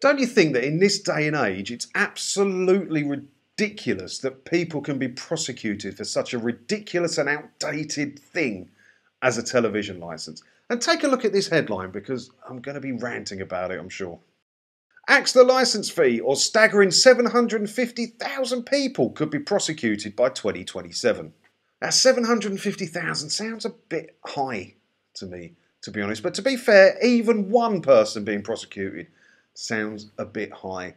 Don't you think that in this day and age, it's absolutely ridiculous that people can be prosecuted for such a ridiculous and outdated thing as a television licence? And take a look at this headline, because I'm going to be ranting about it, I'm sure. Axe the licence fee, or staggering 750,000 people could be prosecuted by 2027. Now, 750,000 sounds a bit high to me, to be honest. But to be fair, even one person being prosecuted sounds a bit high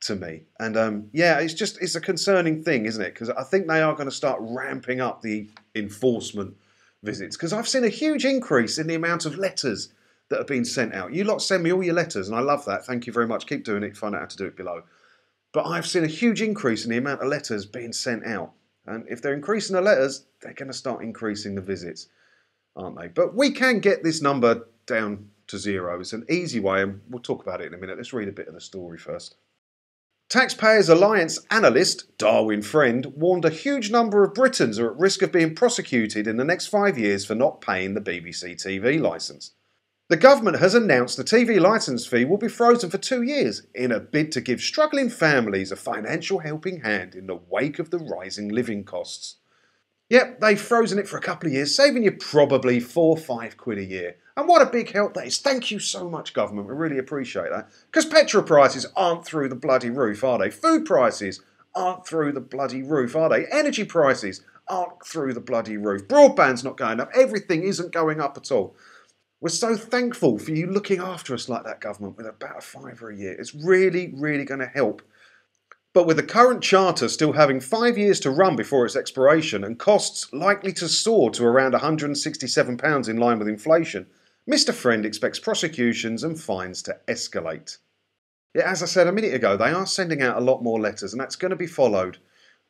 to me. And yeah, it's a concerning thing, isn't it? Because I think they are going to start ramping up the enforcement visits. Because I've seen a huge increase in the amount of letters that have been sent out. You lot send me all your letters, and I love that. Thank you very much. Keep doing it. Find out how to do it below. But I've seen a huge increase in the amount of letters being sent out. And if they're increasing the letters, they're going to start increasing the visits, aren't they? But we can get this number down to zero. It's an easy way, and we'll talk about it in a minute. Let's read a bit of the story first. Taxpayers Alliance analyst Darwin Friend warned a huge number of Britons are at risk of being prosecuted in the next 5 years for not paying the BBC TV licence. The government has announced the TV licence fee will be frozen for 2 years in a bid to give struggling families a financial helping hand in the wake of the rising living costs. Yep, they've frozen it for a couple of years, saving you probably £4 or £5 a year. And what a big help that is. Thank you so much, government. We really appreciate that. Because petrol prices aren't through the bloody roof, are they? Food prices aren't through the bloody roof, are they? Energy prices aren't through the bloody roof. Broadband's not going up. Everything isn't going up at all. We're so thankful for you looking after us like that, government, with about £5 a year. It's really, really going to help. But with the current charter still having 5 years to run before its expiration and costs likely to soar to around £167 in line with inflation, Mr. Friend expects prosecutions and fines to escalate. Yeah, as I said a minute ago, they are sending out a lot more letters, and that's going to be followed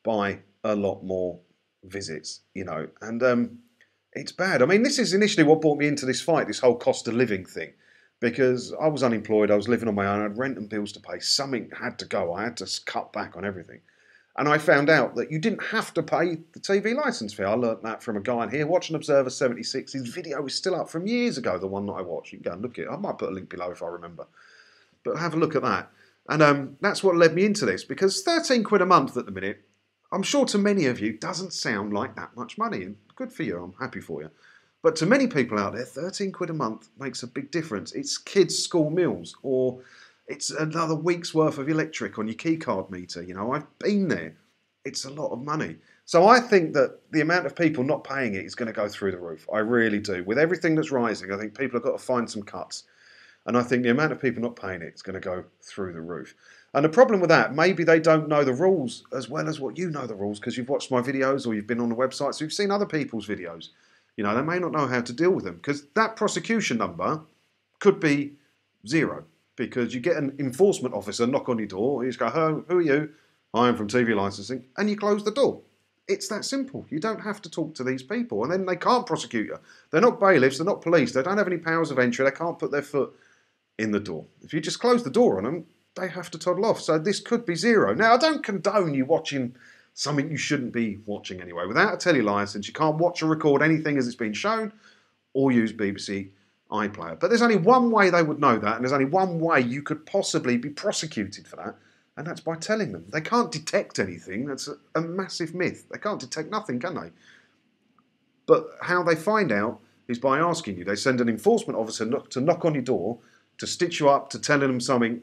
by a lot more visits, you know. And it's bad. I mean, this is initially what brought me into this fight, this whole cost of living thing, because I was unemployed, I was living on my own, I had rent and bills to pay, something had to go, I had to cut back on everything. And I found out that you didn't have to pay the TV licence fee. I learnt that from a guy in here watching Observer 76. His video is still up from years ago, the one that I watched. You can go and look at it. I might put a link below if I remember. But have a look at that. And that's what led me into this, because £13 a month at the minute, I'm sure to many of you, doesn't sound like that much money. And good for you. I'm happy for you. But to many people out there, £13 a month makes a big difference. It's kids' school meals, or it's another week's worth of electric on your keycard meter. You know, I've been there. It's a lot of money. So I think that the amount of people not paying it is going to go through the roof. I really do. With everything that's rising, I think people have got to find some cuts. And I think the amount of people not paying it is going to go through the roof. And the problem with that, maybe they don't know the rules as well as what you know the rules, because you've watched my videos or you've been on the website, so you've seen other people's videos. You know, they may not know how to deal with them, because that prosecution number could be zero. Because you get an enforcement officer knock on your door, you just go, "Oh, who are you?" "I am from TV licensing," and you close the door. It's that simple. You don't have to talk to these people, and then they can't prosecute you. They're not bailiffs, they're not police, they don't have any powers of entry, they can't put their foot in the door. If you just close the door on them, they have to toddle off. So this could be zero. Now, I don't condone you watching something you shouldn't be watching anyway. Without a telly license, you can't watch or record anything as it's been shown or use BBC iPlayer. But there's only one way they would know that, and there's only one way you could possibly be prosecuted for that, and that's by telling them. They can't detect anything. That's a massive myth. They can't detect nothing, can they? But how they find out is by asking you. They send an enforcement officer to knock on your door, to stitch you up, to telling them something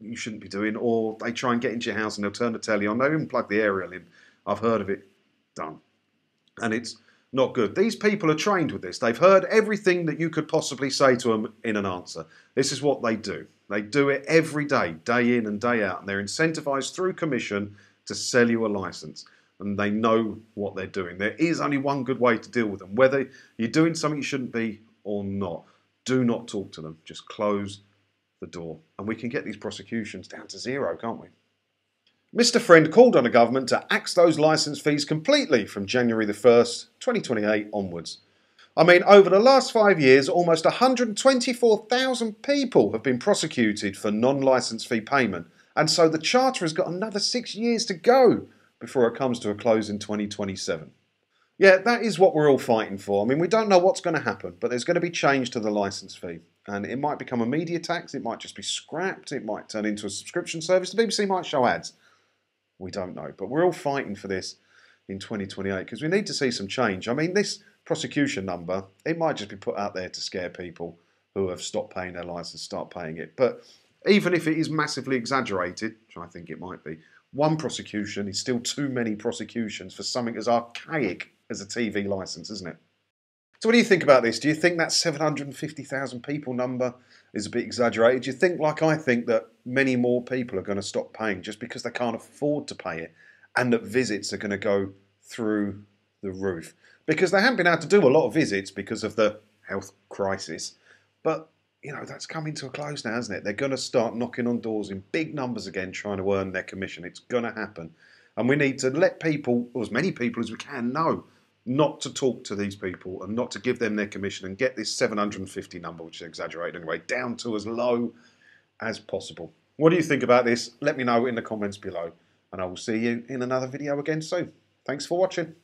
you shouldn't be doing, or they try and get into your house and they'll turn the telly on. They'll even plug the aerial in. I've heard of it done. And it's not good. These people are trained with this. They've heard everything that you could possibly say to them in an answer. This is what they do. They do it every day, day in and day out. And they're incentivized through commission to sell you a license. And they know what they're doing. There is only one good way to deal with them. Whether you're doing something you shouldn't be or not, do not talk to them. Just close the door. And we can get these prosecutions down to zero, can't we? Mr. Friend called on the government to axe those licence fees completely from January the 1st, 2028 onwards. I mean, over the last 5 years, almost 124,000 people have been prosecuted for non-licence fee payment, and so the Charter has got another 6 years to go before it comes to a close in 2027. Yeah, that is what we're all fighting for. I mean, we don't know what's going to happen, but there's going to be change to the licence fee. and it might become a media tax, it might just be scrapped, it might turn into a subscription service, the BBC might show ads. We don't know, but we're all fighting for this in 2028 because we need to see some change. I mean, this prosecution number, it might just be put out there to scare people who have stopped paying their license, start paying it. But even if it is massively exaggerated, which I think it might be, one prosecution is still too many prosecutions for something as archaic as a TV license, isn't it? So what do you think about this? Do you think that 750,000 people number is a bit exaggerated? Do you think, like I think, that many more people are going to stop paying just because they can't afford to pay it, and that visits are going to go through the roof? Because they haven't been able to do a lot of visits because of the health crisis, but you know, that's coming to a close now, hasn't it? They're going to start knocking on doors in big numbers again, trying to earn their commission. It's going to happen. And we need to let people, or as many people as we can, know not to talk to these people and not to give them their commission and get this 750 number, which is exaggerated anyway, down to as low as possible. What do you think about this? Let me know in the comments below, and I will see you in another video again soon. Thanks for watching.